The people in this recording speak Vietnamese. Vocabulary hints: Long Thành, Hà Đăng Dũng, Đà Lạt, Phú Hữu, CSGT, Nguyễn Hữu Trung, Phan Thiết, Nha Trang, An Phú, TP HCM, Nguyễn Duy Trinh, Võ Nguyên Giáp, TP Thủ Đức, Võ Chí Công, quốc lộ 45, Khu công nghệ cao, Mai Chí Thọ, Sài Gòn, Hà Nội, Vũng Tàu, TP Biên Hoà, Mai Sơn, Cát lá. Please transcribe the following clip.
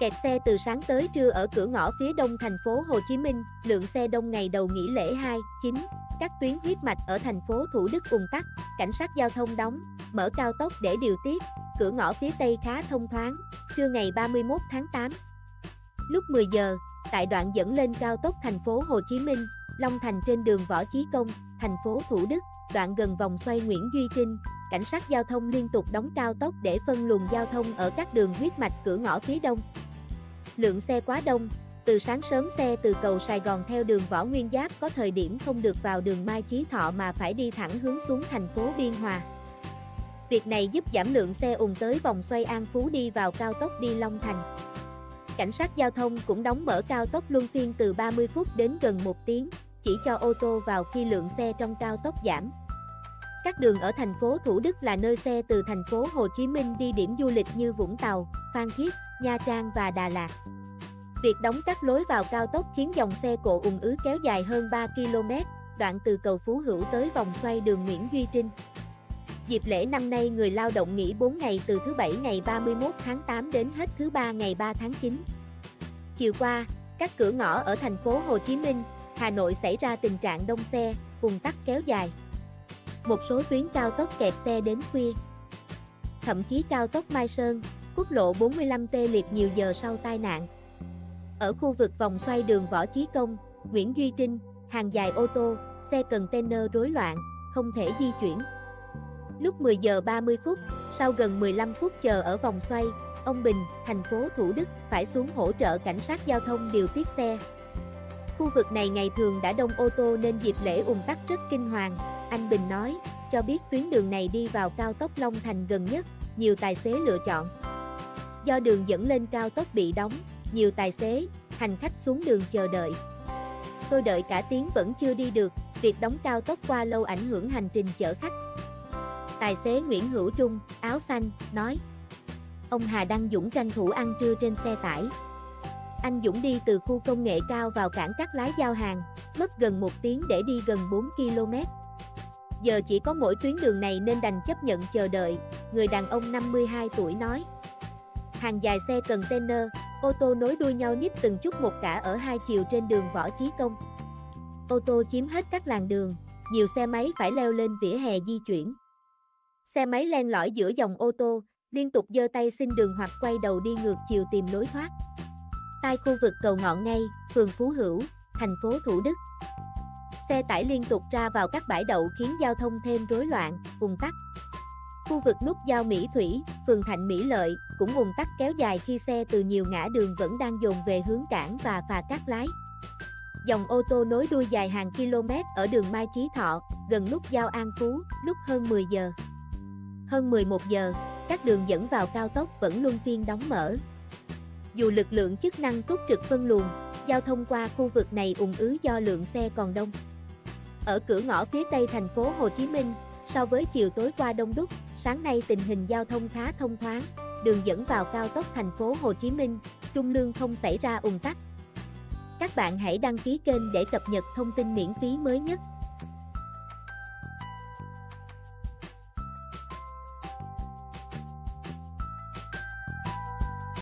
Kẹt xe từ sáng tới trưa ở cửa ngõ phía đông thành phố Hồ Chí Minh, lượng xe đông ngày đầu nghỉ lễ 2/9. Các tuyến huyết mạch ở thành phố Thủ Đức ùn tắc, cảnh sát giao thông đóng, mở cao tốc để điều tiết, cửa ngõ phía Tây khá thông thoáng, trưa ngày 31 tháng 8. Lúc 10 giờ, tại đoạn dẫn lên cao tốc thành phố Hồ Chí Minh, Long Thành trên đường Võ Chí Công, thành phố Thủ Đức, đoạn gần vòng xoay Nguyễn Duy Trinh, cảnh sát giao thông liên tục đóng cao tốc để phân luồng giao thông ở các đường huyết mạch cửa ngõ phía đông. Lượng xe quá đông, từ sáng sớm xe từ cầu Sài Gòn theo đường Võ Nguyên Giáp có thời điểm không được vào đường Mai Chí Thọ mà phải đi thẳng hướng xuống thành phố Biên Hòa. Việc này giúp giảm lượng xe ùn tới vòng xoay An Phú đi vào cao tốc đi Long Thành. Cảnh sát giao thông cũng đóng mở cao tốc luân phiên từ 30 phút đến gần 1 tiếng, chỉ cho ô tô vào khi lượng xe trong cao tốc giảm. Các đường ở thành phố Thủ Đức là nơi xe từ thành phố Hồ Chí Minh đi điểm du lịch như Vũng Tàu, Phan Thiết, Nha Trang và Đà Lạt. Việc đóng các lối vào cao tốc khiến dòng xe cộ ùn ứ kéo dài hơn 3 km, đoạn từ cầu Phú Hữu tới vòng xoay đường Nguyễn Duy Trinh. Dịp lễ năm nay người lao động nghỉ 4 ngày từ thứ Bảy ngày 31 tháng 8 đến hết thứ Ba ngày 3 tháng 9. Chiều qua, các cửa ngõ ở thành phố Hồ Chí Minh, Hà Nội xảy ra tình trạng đông xe, ùn tắc kéo dài. Một số tuyến cao tốc kẹt xe đến khuya. Thậm chí cao tốc Mai Sơn, quốc lộ 45 tê liệt nhiều giờ sau tai nạn. Ở khu vực vòng xoay đường Võ Chí Công, Nguyễn Duy Trinh, hàng dài ô tô, xe container rối loạn, không thể di chuyển. Lúc 10 giờ 30 phút, sau gần 15 phút chờ ở vòng xoay, ông Bình, thành phố Thủ Đức phải xuống hỗ trợ cảnh sát giao thông điều tiết xe. Khu vực này ngày thường đã đông ô tô nên dịp lễ ùn tắc rất kinh hoàng, anh Bình nói, cho biết tuyến đường này đi vào cao tốc Long Thành gần nhất, nhiều tài xế lựa chọn. Do đường dẫn lên cao tốc bị đóng, nhiều tài xế, hành khách xuống đường chờ đợi. Tôi đợi cả tiếng vẫn chưa đi được, việc đóng cao tốc qua lâu ảnh hưởng hành trình chở khách. Tài xế Nguyễn Hữu Trung, áo xanh, nói. Ông Hà Đăng Dũng tranh thủ ăn trưa trên xe tải. Anh Dũng đi từ khu công nghệ cao vào cảng Cát Lái giao hàng, mất gần 1 tiếng để đi gần 4 km. Giờ chỉ có mỗi tuyến đường này nên đành chấp nhận chờ đợi, người đàn ông 52 tuổi nói. Hàng dài xe container, ô tô nối đuôi nhau nhích từng chút một cả ở hai chiều trên đường Võ Chí Công. Ô tô chiếm hết các làn đường, nhiều xe máy phải leo lên vỉa hè di chuyển. Xe máy len lỏi giữa dòng ô tô, liên tục giơ tay xin đường hoặc quay đầu đi ngược chiều tìm lối thoát. Tại khu vực cầu Ngọn Ngay, phường Phú Hữu, thành phố Thủ Đức, xe tải liên tục ra vào các bãi đậu khiến giao thông thêm rối loạn, ùn tắc. Khu vực nút giao Mỹ Thủy, phường Thạnh Mỹ Lợi cũng ùn tắc kéo dài khi xe từ nhiều ngã đường vẫn đang dồn về hướng cảng và phà Cát Lái. Dòng ô tô nối đuôi dài hàng km ở đường Mai Chí Thọ, gần nút giao An Phú, lúc hơn 10 giờ. Hơn 11 giờ, các đường dẫn vào cao tốc vẫn luân phiên đóng mở. Dù lực lượng chức năng túc trực phân luồng, giao thông qua khu vực này ùn ứ do lượng xe còn đông. Ở cửa ngõ phía Tây thành phố Hồ Chí Minh, so với chiều tối qua đông đúc, sáng nay tình hình giao thông khá thông thoáng, đường dẫn vào cao tốc thành phố Hồ Chí Minh, Trung Lương không xảy ra ùn tắc. Các bạn hãy đăng ký kênh để cập nhật thông tin miễn phí mới nhất.